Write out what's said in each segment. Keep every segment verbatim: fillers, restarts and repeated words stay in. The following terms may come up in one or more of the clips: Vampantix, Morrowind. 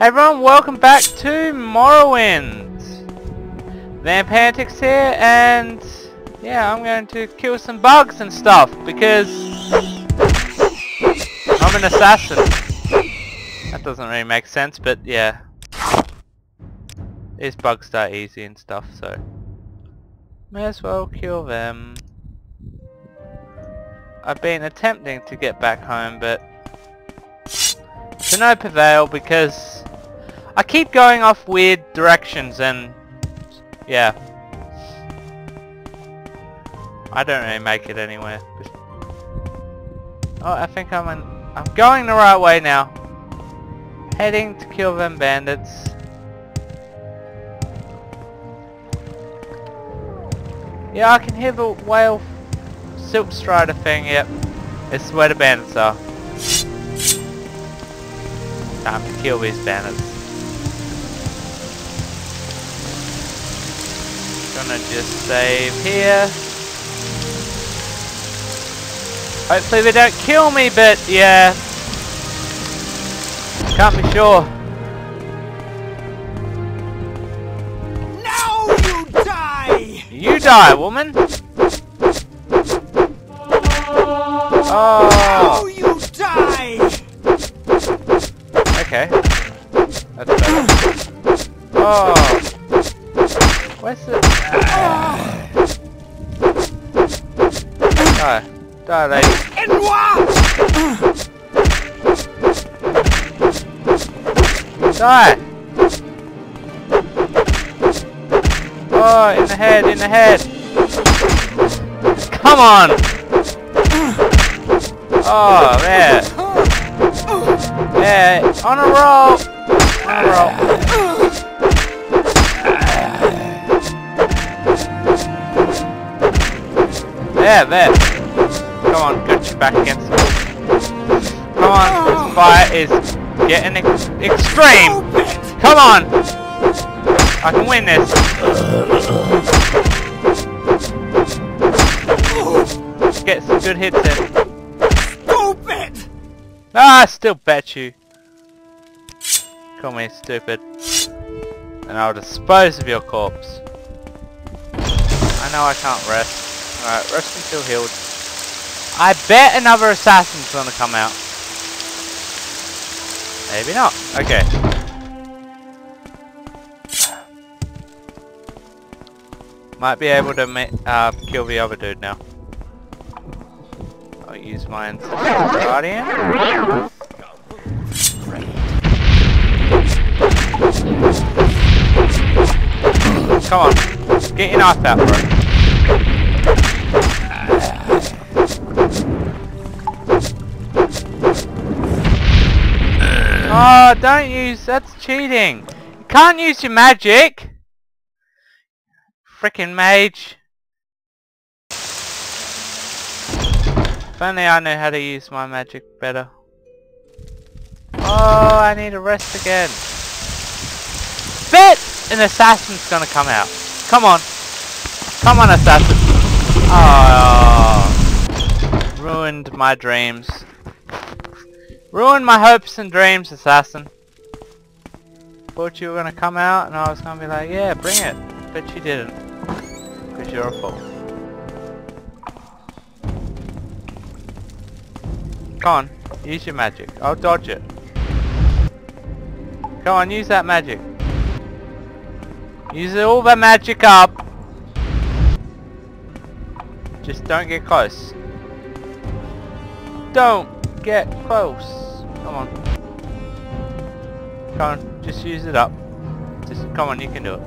Hey everyone, welcome back to Morrowind! Vampantix here, and yeah, I'm going to kill some bugs and stuff because I'm an assassin. That doesn't really make sense, but yeah. These bugs die easy and stuff, so may as well kill them. I've been attempting to get back home, but to no prevail because I keep going off weird directions and yeah, I don't really make it anywhere. Oh, I think I'm in, I'm going the right way now. Heading to kill them bandits. Yeah, I can hear the whale silk strider thing. Yep, it's where the bandits are. Time to kill these bandits. Gonna just save here. Hopefully they don't kill me, but yeah, can't be sure. Now you die. You die, woman. Oh. Now you die. Okay. That's better. Oh. Where's the... Ah. Die. Die, lady. Die! Oh, in the head, in the head! Come on! Oh, there. Yeah, on a roll! On a roll. There, there. Come on, got you back against the wall. Come on, this fire is getting ex extreme. Come on! I can win this. Get some good hits in. Stupid! Ah, I still bet you. Call me stupid. And I'll dispose of your corpse. I know I can't rest. Alright, rest until healed. I bet another assassin's gonna come out. Maybe not. Okay. Might be able to ma uh, kill the other dude now. I'll use mine. Guardian. Come on. Get your knife out, bro. Oh, don't use... That's cheating. You can't use your magic. Frickin' mage. If only I know how to use my magic better. Oh, I need a rest again. Bet an assassin's gonna come out. Come on. Come on, assassin. Oh, ruined my dreams. Ruined my hopes and dreams, assassin. Thought you were gonna come out and I was gonna be like, yeah, bring it. But you didn't. Because you're a fool. Come on, use your magic. I'll dodge it. Come on, use that magic. Use all the magic up. Just don't get close. Don't get close. Come on. Come on, just use it up. Just come on, you can do it.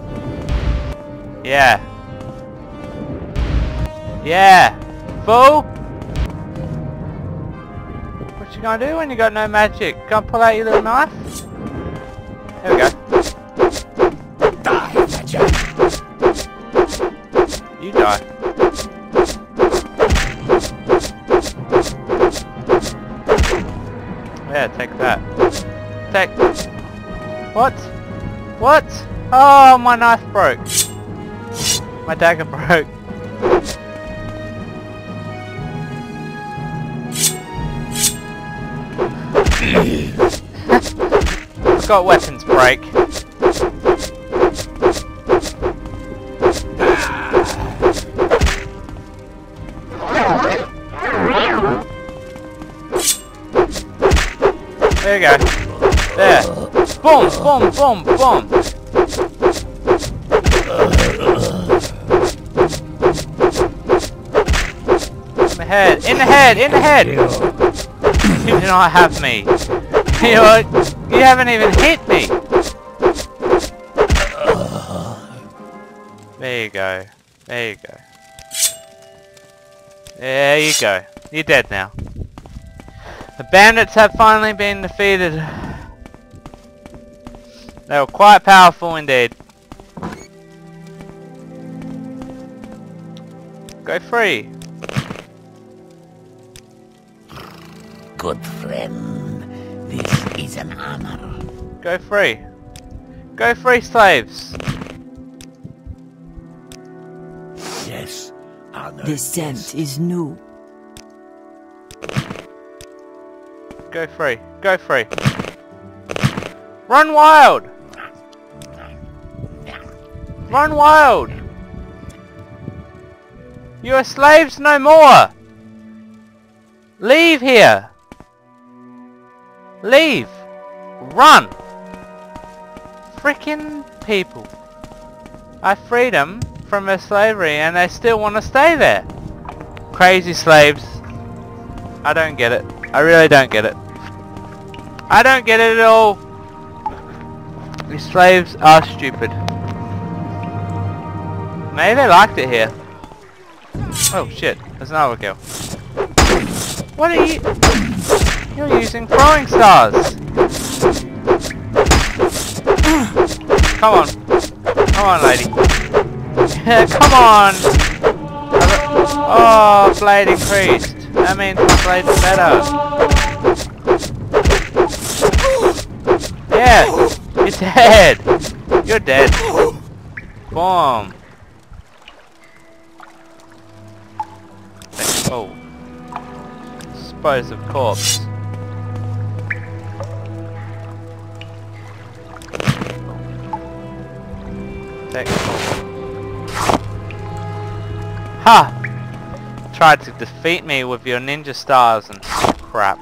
Yeah. Yeah. Fool! What you gonna do when you got no magic? Can't pull out your little knife? There we go. Die, magic! You die. Yeah, take that. Take... What? What? Oh, my knife broke. My dagger broke. I've got a weapons break. There you go. There. Boom, boom, boom, boom. In the head, in the head, in the head. You do not have me. You know what? You haven't even hit me. There you go. There you go. There you go. You're dead now. The bandits have finally been defeated. They were quite powerful indeed. Go free. Good friend, this is an honor. Go free. Go free, slaves. Yes, honor. The scent is new. Go free. Go free. Run wild! Run wild! You are slaves no more! Leave here! Leave! Run! Frickin' people. I freed them from their slavery and they still want to stay there. Crazy slaves. I don't get it. I really don't get it. I don't get it at all. These slaves are stupid. Maybe they liked it here. Oh shit, there's another kill. What are you... You're using throwing stars. Come on. Come on, lady. Come on. Oh, blade increased. That means my blade's better. Yeah, you're dead. You're dead. Boom. Oh, dispose of corpse. Take. Ha! Tried to defeat me with your ninja stars and crap.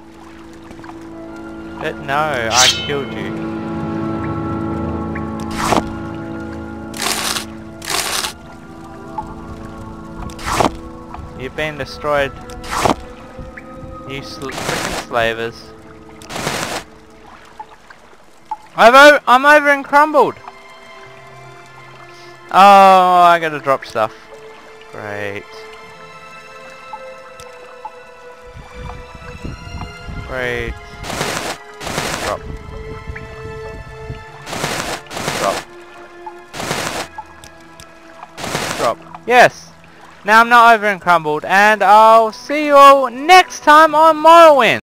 But no, I killed you. You've been destroyed, you sl slavers. I've o I'm over and crumbled. Oh, I gotta drop stuff. Great. Great. Drop. Drop. Drop. Yes! Now I'm not over and crumbled, and I'll see you all next time on Morrowind!